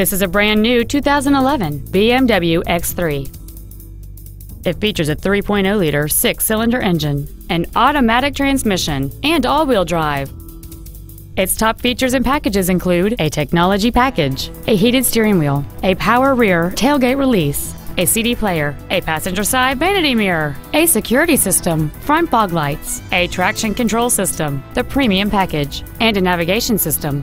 This is a brand new 2011 BMW X3. It features a 3.0-liter six-cylinder engine, an automatic transmission, and all-wheel drive. Its top features and packages include a technology package, a heated steering wheel, a power rear tailgate release, a CD player, a passenger side vanity mirror, a security system, front fog lights, a traction control system, the premium package, and a navigation system.